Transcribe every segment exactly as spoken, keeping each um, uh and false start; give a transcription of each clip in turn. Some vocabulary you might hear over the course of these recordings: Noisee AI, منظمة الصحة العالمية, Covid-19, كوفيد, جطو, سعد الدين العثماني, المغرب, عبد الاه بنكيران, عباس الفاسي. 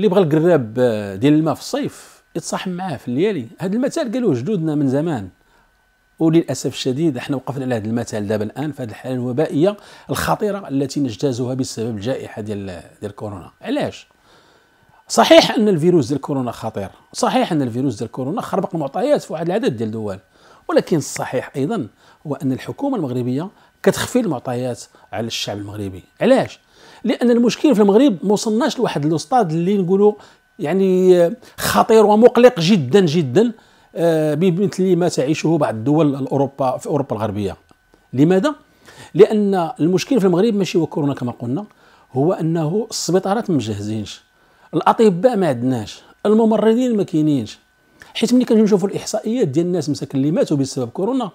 اللي بغى القراب ديال الماء في الصيف يتصاحم معاه في الليالي. هذا المثال قالوه جدودنا من زمان، وللاسف الشديد احنا وقفنا على هذا المثال دابا الان في هذه الحاله الوبائيه الخطيره التي نجتازها بسبب الجائحه ديال ديال كورونا. علاش؟ صحيح ان الفيروس ديال كورونا خطير، صحيح ان الفيروس ديال كورونا خربق المعطيات في واحد العدد ديال الدول، ولكن الصحيح ايضا هو ان الحكومه المغربيه كتخفي المعطيات على الشعب المغربي. علاش؟ لان المشكل في المغرب ما وصلناش لواحد الاوسطاد اللي نقولوا يعني خطير ومقلق جدا جدا بمثل ما تعيشه بعض الدول الاوروبا في اوروبا الغربيه. لماذا؟ لان المشكل في المغرب ماشي هو كورونا كما قلنا، هو انه السبيطارات ما مجهزينش، الاطباء ما عندناش، الممرضين ما كاينينش، حيت ملي كنجيو نشوفوا الاحصائيات ديال الناس مساكن اللي ماتوا بسبب كورونا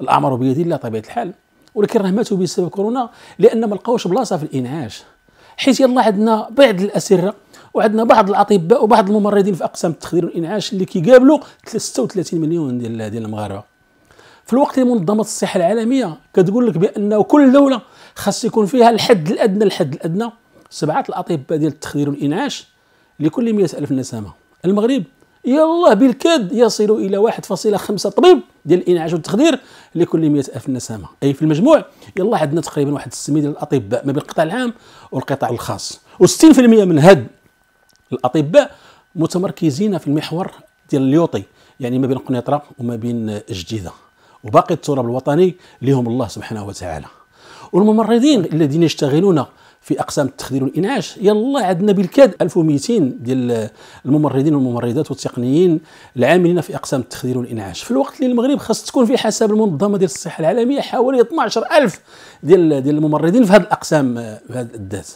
الامر بيد الله طبيعه الحال، ولكن راه ماتوا بسبب كورونا لان ما لقاوش بلاصه في الانعاش، حيت يلا عندنا بعض الاسره وعندنا بعض الاطباء وبعض الممرضين في اقسام التخدير والانعاش اللي كيقابلوا ستة وثلاثين مليون ديال ديال المغاربه. في الوقت اللي منظمه الصحه العالميه كتقول لك بانه كل دوله خاص يكون فيها الحد الادنى الحد الادنى سبعه الاطباء ديال التخدير والانعاش لكل مئة ألف نسمه. المغرب يلا بالكاد يصل الى واحد فاصلة خمسة طبيب ديال الانعاش والتخدير لكل مئة ألف نسمه، اي في المجموع يلا عندنا تقريبا واحد ستمية ديال الاطباء ما بين القطاع العام والقطاع الخاص، وستين في المئة من هاد الاطباء متمركزين في المحور ديال اليوطي، يعني ما بين قنيطره وما بين جديده وباقي التراب الوطني لهم الله سبحانه وتعالى. والممرضين الذين يشتغلون في اقسام التخدير والانعاش يلا عندنا بالكاد ألف ومئتين ديال الممرضين والممرضات والتقنيين العاملين في اقسام التخدير والانعاش، في الوقت اللي المغرب خاص تكون في حسب المنظمه ديال الصحه العالميه حوالي اثناش ألف ديال ديال الممرضين في هذه الاقسام بهذا الذات.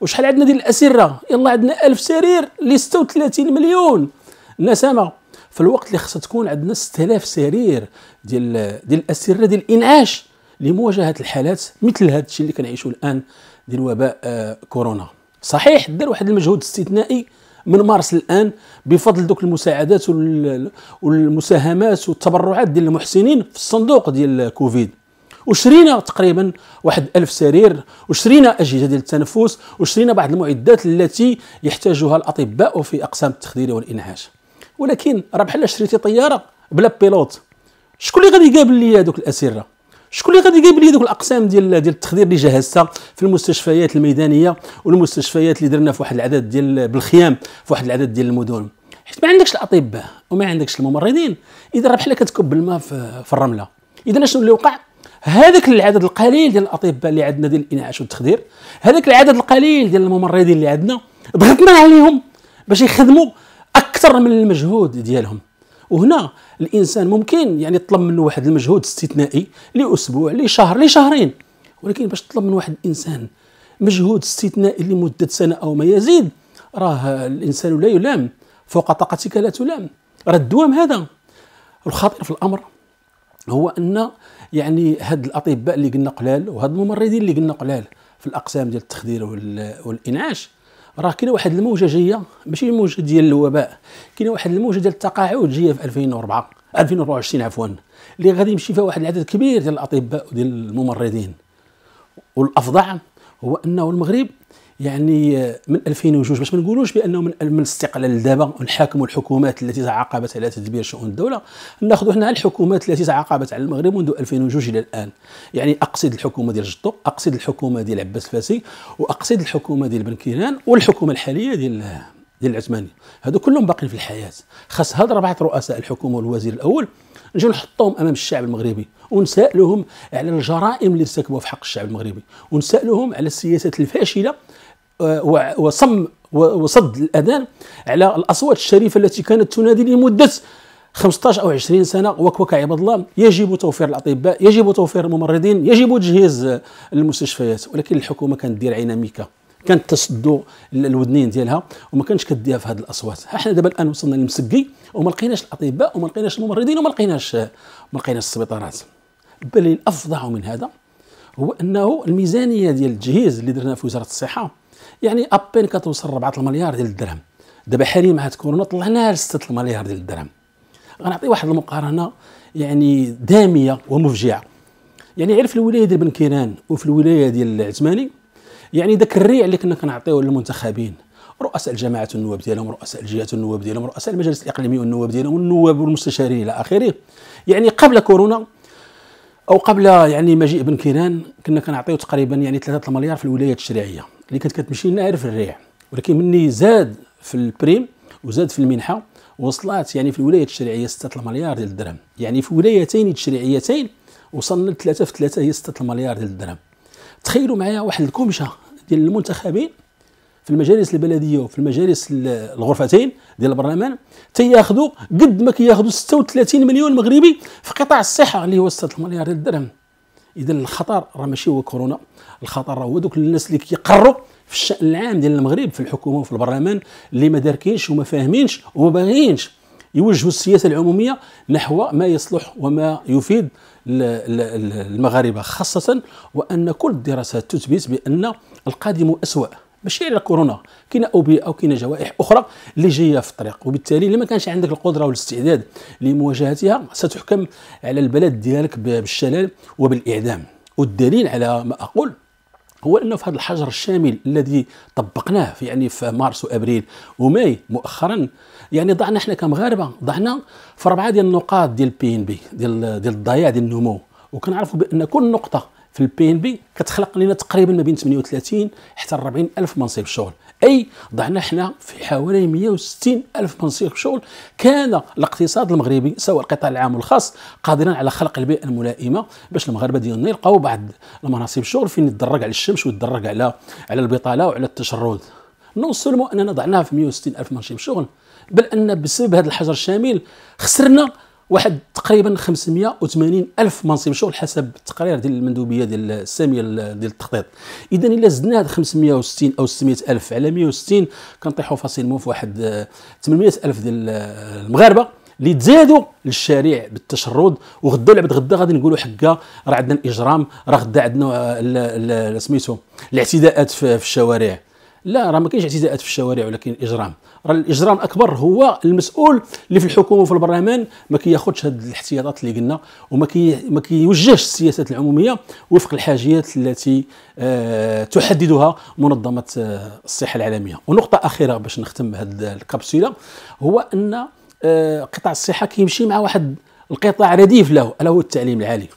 وشحال عندنا ديال الاسره؟ يلا عندنا ألف سرير ل ستة وثلاثين مليون نسمه، في الوقت اللي خاص تكون عندنا ستة آلاف سرير ديال ديال الاسره ديال الانعاش لمواجهه الحالات مثل هذا الشيء اللي كنعيشوا الان ديال وباء كورونا. صحيح دار واحد المجهود استثنائي من مارس الان بفضل دوك المساعدات والمساهمات والتبرعات ديال المحسنين في الصندوق ديال كوفيد، وشرينا تقريبا واحد ألف سرير، وشرينا اجهزه ديال التنفس، وشرينا بعض المعدات التي يحتاجها الاطباء في اقسام التخدير والانعاش. ولكن راه بحال شريتي طياره بلا بيلوت، شكون اللي غادي يقابل لي هذوك الاسره؟ شكون اللي غادي يقابل لي دوك الاقسام ديال ديال التخدير اللي جهزتها في المستشفيات الميدانيه والمستشفيات اللي درنا في واحد العدد ديال بالخيام في واحد العدد ديال المدن؟ حيت ما عندكش الاطباء وما عندكش الممرضين، اذا راه بحال كتكب الماء في, في الرمله. اذا شنو اللي وقع؟ هذاك العدد القليل ديال الاطباء اللي عندنا ديال الانعاش والتخدير، هذاك العدد القليل ديال الممرضين اللي عندنا، ضغطنا عليهم باش يخدموا اكثر من المجهود ديالهم. وهنا الانسان ممكن يعني يطلب منه واحد المجهود استثنائي لاسبوع لشهر لشهرين، ولكن باش تطلب من واحد الانسان مجهود استثنائي لمده سنه او ما يزيد، راه الانسان لا يلام، فوق طاقتك لا تلام. راه الدوام هذا. الخطير في الامر هو ان يعني هاد الاطباء اللي قلنا قلال وهاد الممرضين اللي قلنا قلال في الاقسام ديال التخدير والانعاش، راه كاينه واحد الموجه جايه، ماشي موجه ديال الوباء، كاينه واحد الموجه ديال التقاعد جايه في ألفين وأربعة ألفين وأربعة وعشرين عفوا، اللي غادي يمشي فيها واحد العدد كبير ديال الاطباء وديال الممرضين. والافظع هو انه المغرب يعني من ألفين وجوج باش ما نقولوش بانه من الاستقلال دابا ونحاكموا الحكومات التي تعاقبت على تدبير شؤون الدوله، ناخذوا حنا الحكومات التي تعاقبت على المغرب منذ ألفين وجوج الى الان، يعني اقصد الحكومه ديال جطو، اقصد الحكومه ديال عباس الفاسي، واقصد الحكومه ديال بنكيران، والحكومه الحاليه ديال ديال العثماني، هادو كلهم باقيين في الحياه. خاص هاد ربعه رؤساء الحكومه والوزير الاول نجيو نحطوهم امام الشعب المغربي ونسالوهم على الجرائم اللي ارتكبوها في حق الشعب المغربي، ونسالوهم على السياسات الفاشله وصم وصد الاذان على الاصوات الشريفه التي كانت تنادي لمده خمسطاش او عشرين سنه وكوكا عباد الله. يجب توفير الاطباء، يجب توفير الممرضين، يجب تجهيز المستشفيات، ولكن الحكومه كانت دير عينها ميكا، كانت تسدو الودنين ديالها وما كانتش كديها في هذه الاصوات. حنا دابا الان وصلنا للمسكي وما لقيناش الاطباء وما لقيناش الممرضين وما لقيناش ما لقيناش السبيطارات. بل الافظع من هذا هو انه الميزانيه ديال التجهيز اللي درنا في وزاره الصحه يعني ابين كتوصل أربعة المليار ديال الدرهم، دابا حاليا مع هاد كورونا طلعناها ل ستة المليار ديال الدرهم. غنعطي واحد المقارنه يعني داميه ومفجعه، يعني عرف الولايه ديال بنكيران وفي الولايه ديال العثماني يعني داك الريع اللي كنا كنعطيوه للمنتخبين رؤساء الجماعات والنواب ديالهم، رؤساء الجهات والنواب ديالهم، رؤساء المجالس الاقليميه والنواب ديالهم، والنواب والمستشارين الى اخره. يعني قبل كورونا او قبل يعني مجيء بنكيران كنا كنعطيو تقريبا يعني ثلاثة المليار في الولايات التشريعيه اللي كانت كتمشي لنا عارف الريح، ولكن مني زاد في البريم وزاد في المنحه وصلت يعني في الولايات التشريعيه ستة المليار ديال الدرهم. يعني في ولايتين تشريعيتين وصلنا لثلاثة في ثلاثة هي ستة المليار ديال الدرهم. تخيلوا معايا واحد الكمشه ديال المنتخبين في المجالس البلديه وفي المجالس الغرفتين ديال البرلمان تياخذوا قد ما كياخذوا ستة وثلاثين مليون مغربي في قطاع الصحه اللي هو ستة المليار ديال الدرهم. اذا الخطر راه ماشي هو كورونا، الخطر راه هو دوك الناس اللي كيقروا في الشأن العام ديال المغرب في الحكومه وفي البرلمان اللي ما داركينش وما فاهمينش وما باغيينش يوجهوا السياسه العموميه نحو ما يصلح وما يفيد المغاربه، خاصه وان كل الدراسات تثبت بان القادم اسوء ماشي على كورونا، كاين اوبئه او كاين جوائح اخرى اللي جايه في الطريق، وبالتالي لما كانش عندك القدره والاستعداد لمواجهتها ستحكم على البلد ديالك بالشلل وبالاعدام. والدليل على ما اقول هو انه في هذا الحجر الشامل الذي طبقناه في يعني في مارس وابريل وماي مؤخرا، يعني ضعنا احنا كمغاربه ضعنا في اربعه ديال النقاط ديال البي ان بي ديال ديال الضياع ديال النمو، وكنعرفوا بان كل نقطه في البي ان بي كتخلق لنا تقريبا ما بين ثمانية وثلاثين حتى أربعين الف منصب شغل، اي ضعنا احنا في حوالي مئة وستين الف منصب شغل. كان الاقتصاد المغربي سواء القطاع العام والخاص قادرا على خلق البيئه الملائمه باش المغاربه ديالنا يلقاو بعض المناصب شغل فين يتدرج على الشمس ويتدرج على على البطاله وعلى التشرد. نوصلوا اننا ضعناها في مئة وستين الف منصب شغل، بل ان بسبب هذا الحجر الشامل خسرنا واحد تقريبا خمسمئة وثمانين الف منصب شغل حسب التقرير ديال المندوبيه ديال الساميه ديال التخطيط. اذا الا زدنا هاد خمسمئة وستين او ستمئة الف على مئة وستين كنطيحوا فاسيلمون في واحد ثمانمئة الف ديال المغاربه اللي تزادوا للشارع بالتشرد. وغدا ولا بعد غدا غادي نقولوا حكا راه عندنا الاجرام، راه غدا عندنا سميتو الاعتداءات في الشوارع. لا راه ما كاينش اعتداءات في الشوارع ولكن اجرام، راه الاجرام الاكبر هو المسؤول اللي في الحكومه وفي البرلمان ما كياخذش هاد الاحتياطات اللي قلنا وما كي ما كيوجهش السياسات العموميه وفق الحاجيات التي أه تحددها منظمه أه الصحه العالميه. ونقطه اخيره باش نختم هاد الكبسوله هو ان أه قطاع الصحه كيمشي مع واحد القطاع رديف له الا هو التعليم العالي.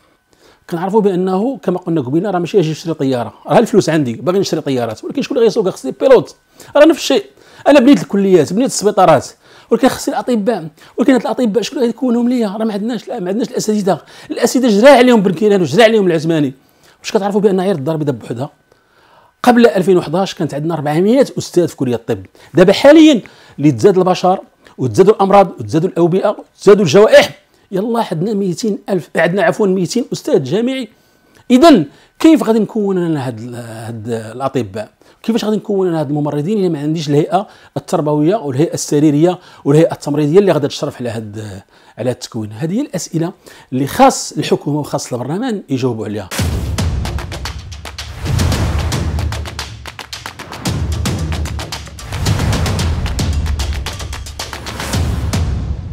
كنعرفوا بانه كما قلنا قبيله راه ماشي اجي نشري طياره، راه الفلوس عندي باغي نشري طيارات، ولكن شكون اللي غيسوقها؟ خصني بيلوت. راه نفس الشيء، انا بنيت الكليات بنيت السبيطارات ولكن خصني الاطباء، ولكن هاد الاطباء شكون اللي غيكونهم ليا؟ راه ما عندناش ما عندناش الاساتذه. الاساتذه جرا عليهم بنكيران وجرا عليهم العثماني. واش كتعرفوا بان عير الدار البيضاء بوحدها قبل ألفين وحداش كانت عندنا أربعمئة استاذ في كليه الطب، دابا حاليا اللي تزاد البشر وتزادوا الامراض وتزادوا الاوبئه وتزادوا الجوائح يلا عندنا مئتين الف عندنا عفوا مئتين استاذ جامعي. اذا كيف غادي نكون انا هاد هاد الاطباء؟ كيفاش غادي نكون انا هاد الممرضين الا ما عنديش الهيئه التربويه والهيئه السريريه والهيئه التمريضيه اللي غادا تشرف على هاد على التكوين؟ هذه هي الاسئله اللي خاص الحكومه وخاص البرلمان يجاوبوا عليها.